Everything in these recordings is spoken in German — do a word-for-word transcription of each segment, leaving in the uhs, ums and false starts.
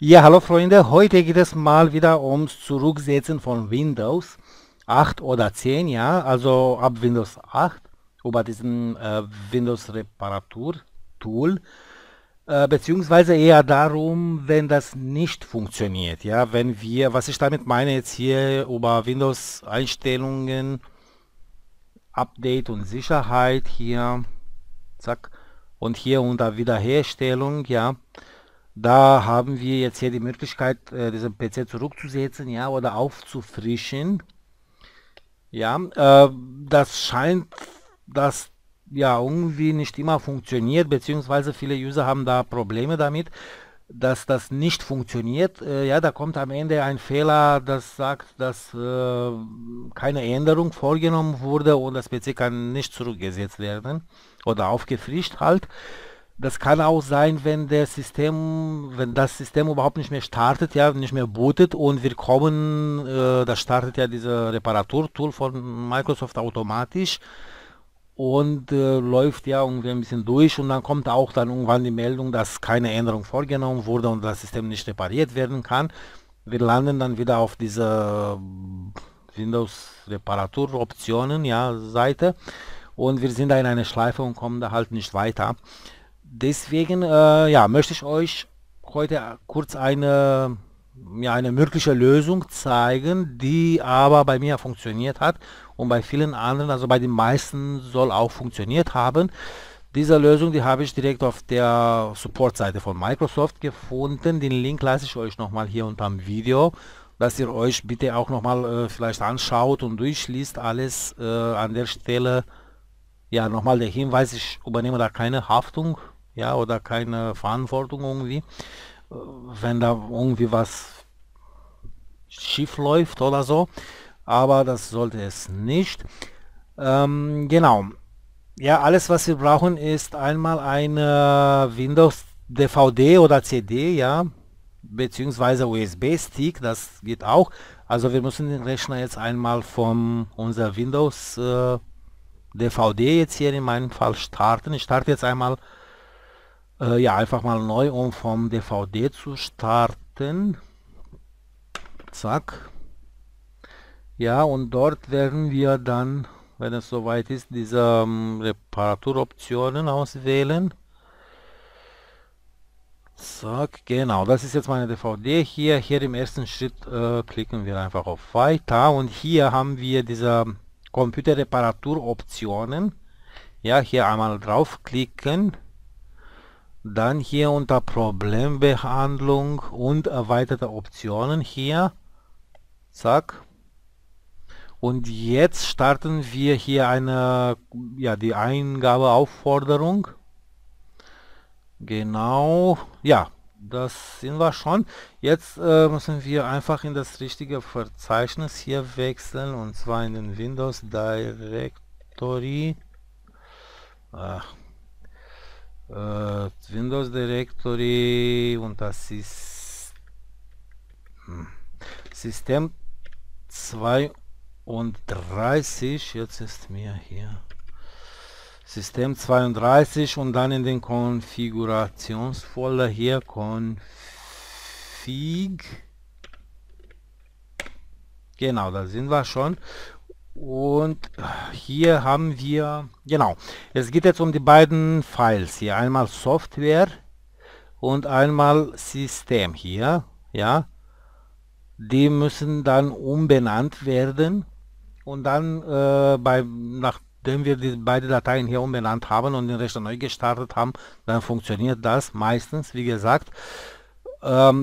Ja, hallo Freunde, heute geht es mal wieder ums Zurücksetzen von Windows acht oder zehn, ja, also ab Windows acht, über diesen äh, Windows Reparatur Tool, äh, beziehungsweise eher darum, wenn das nicht funktioniert, ja, wenn wir, was ich damit meine jetzt hier über Windows Einstellungen, Update und Sicherheit hier, zack, und hier unter Wiederherstellung, ja, da haben wir jetzt hier die Möglichkeit, äh, diesen P C zurückzusetzen, ja, oder aufzufrischen. Ja, äh, das scheint, dass ja irgendwie nicht immer funktioniert, beziehungsweise viele User haben da Probleme damit, dass das nicht funktioniert. Äh, ja, da kommt am Ende ein Fehler, das sagt, dass äh, keine Änderung vorgenommen wurde und das P C kann nicht zurückgesetzt werden oder aufgefrischt halt. Das kann auch sein, wenn der System, wenn das System überhaupt nicht mehr startet, ja, nicht mehr bootet und wir kommen, äh, da startet ja dieser Reparatur-Tool von Microsoft automatisch und äh, läuft ja irgendwie ein bisschen durch und dann kommt auch dann irgendwann die Meldung, dass keine Änderung vorgenommen wurde und das System nicht repariert werden kann. Wir landen dann wieder auf dieser Windows-Reparatur-Optionen, ja, Seite und wir sind da in einer Schleife und kommen da halt nicht weiter. Deswegen äh, ja, möchte ich euch heute kurz eine, ja, eine mögliche Lösung zeigen, die aber bei mir funktioniert hat und bei vielen anderen, also bei den meisten soll auch funktioniert haben. Diese Lösung, die habe ich direkt auf der Support-Seite von Microsoft gefunden. Den Link lasse ich euch nochmal hier unter dem Video, dass ihr euch bitte auch nochmal äh, vielleicht anschaut und durchliest alles äh, an der Stelle. Ja, nochmal der Hinweis, ich übernehme da keine Haftung. Ja, oder keine Verantwortung irgendwie, wenn da irgendwie was schief läuft oder so, aber das sollte es nicht. Ähm, genau, ja, alles was wir brauchen ist einmal eine Windows D V D oder C D, ja, beziehungsweise U S B-Stick, das geht auch. Also wir müssen den Rechner jetzt einmal vom unser Windows äh, D V D jetzt hier in meinem Fall starten. Ich starte jetzt einmal ja einfach mal neu, um vom D V D zu starten, zack, ja, und dort werden wir dann, wenn es soweit ist, diese um, Reparaturoptionen auswählen, zack, genau, das ist jetzt meine D V D hier, hier im ersten Schritt äh, klicken wir einfach auf Weiter und hier haben wir diese Computerreparaturoptionen, ja, hier einmal draufklicken. Dann hier unter Problembehandlung und erweiterte Optionen hier, zack. Und jetzt starten wir hier eine, ja, die Eingabeaufforderung. Genau, ja, das sind wir schon. Jetzt äh, müssen wir einfach in das richtige Verzeichnis hier wechseln und zwar in den Windows Directory. Ach. Windows Directory und das ist System zweiunddreißig, jetzt ist mir hier System zweiunddreißig und dann in den Konfigurationsfolder hier Config, genau, da sind wir schon. Und hier haben wir, genau, es geht jetzt um die beiden Files hier, einmal Software und einmal System hier, ja, die müssen dann umbenannt werden und dann, äh, bei, nachdem wir die beiden Dateien hier umbenannt haben und den Rechner neu gestartet haben, dann funktioniert das meistens, wie gesagt.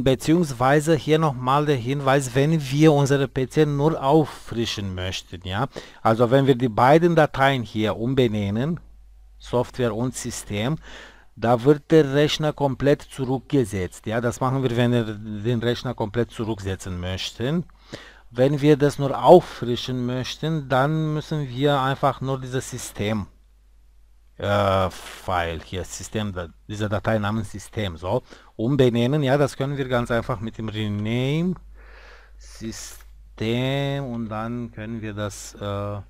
Beziehungsweise hier nochmal der Hinweis, wenn wir unsere P C nur auffrischen möchten, ja, also wenn wir die beiden Dateien hier umbenennen, Software und System, da wird der Rechner komplett zurückgesetzt, ja, das machen wir, wenn wir den Rechner komplett zurücksetzen möchten. Wenn wir das nur auffrischen möchten, dann müssen wir einfach nur dieses System Äh, File hier, System, da, diese Datei namens System, so umbenennen, ja, das können wir ganz einfach mit dem Rename System und dann können wir das äh,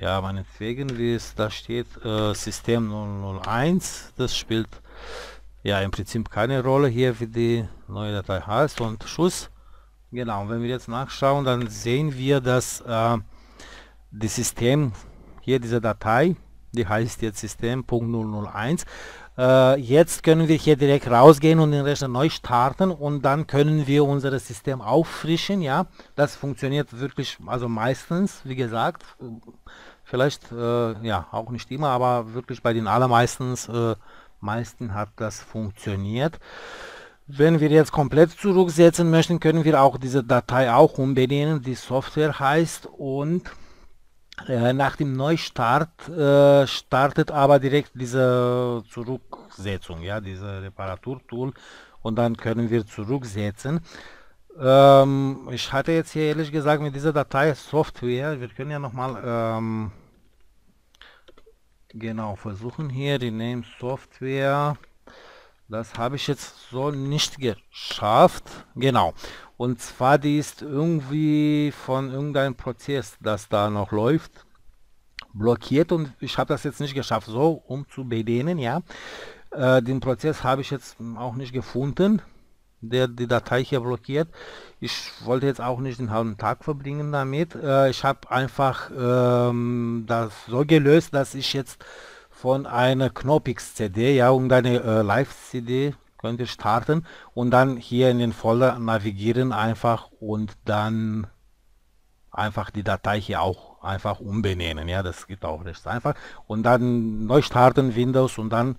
ja, meinetwegen, wie es da steht, äh, System null null eins, das spielt ja im Prinzip keine Rolle hier, wie die neue Datei heißt. Und Schuss, genau, wenn wir jetzt nachschauen, dann sehen wir, dass äh, das System hier, diese Datei, die heißt jetzt System Punkt null null eins. Äh, jetzt können wir hier direkt rausgehen und den Rechner neu starten, und dann können wir unser System auffrischen. Ja, das funktioniert wirklich, also meistens, wie gesagt, vielleicht äh, ja auch nicht immer, aber wirklich bei den allermeistens äh, meisten hat das funktioniert. Wenn wir jetzt komplett zurücksetzen möchten, können wir auch diese Datei auch umbenennen, die Software heißt, und äh, nach dem Neustart äh, startet aber direkt diese Zurücksetzung, ja, diese Reparaturtool, und dann können wir zurücksetzen. Ähm, ich hatte jetzt hier ehrlich gesagt mit dieser Datei Software, wir können ja nochmal ähm, genau versuchen hier, die Name Software. Das habe ich jetzt so nicht geschafft, genau. Und zwar, die ist irgendwie von irgendeinem Prozess, das da noch läuft, blockiert, und ich habe das jetzt nicht geschafft, so um zu bedienen, ja. Äh, den Prozess habe ich jetzt auch nicht gefunden, der die Datei hier blockiert. Ich wollte jetzt auch nicht den halben Tag verbringen damit. Äh, ich habe einfach ähm, das so gelöst, dass ich jetzt von einer Knoppix C D, ja, und eine äh, Live C D könnt ihr starten und dann hier in den Folder navigieren einfach und dann einfach die Datei hier auch einfach umbenennen, ja, das geht auch recht einfach, und dann neu starten Windows, und dann,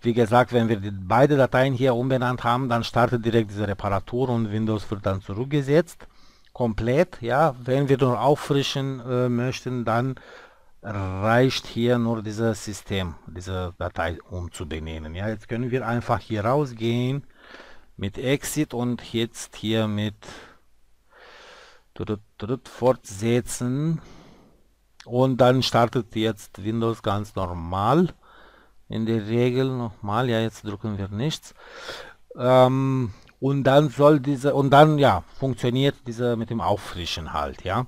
wie gesagt, wenn wir die beide Dateien hier umbenannt haben, dann startet direkt diese Reparatur und Windows wird dann zurückgesetzt, komplett, ja. Wenn wir nur auffrischen äh, möchten, dann reicht hier nur dieses System, diese Datei umzubenennen. Ja, jetzt können wir einfach hier rausgehen mit Exit und jetzt hier mit fortsetzen, und dann startet jetzt Windows ganz normal in der Regel nochmal. Ja, jetzt drücken wir nichts. Ähm, und dann soll diese, und dann ja funktioniert diese mit dem Auffrischen halt, ja.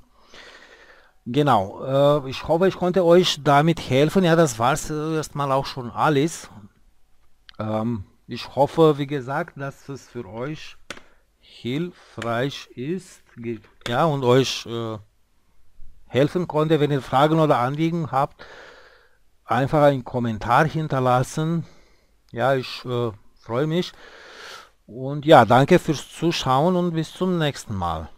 Genau, äh, ich hoffe, ich konnte euch damit helfen. Ja, das war es äh, erstmal auch schon alles. Ähm, ich hoffe, wie gesagt, dass es für euch hilfreich ist, ja, und euch äh, helfen konnte. Wenn ihr Fragen oder Anliegen habt, einfach einen Kommentar hinterlassen. Ja, ich äh, freue mich. Und ja, danke fürs Zuschauen und bis zum nächsten Mal.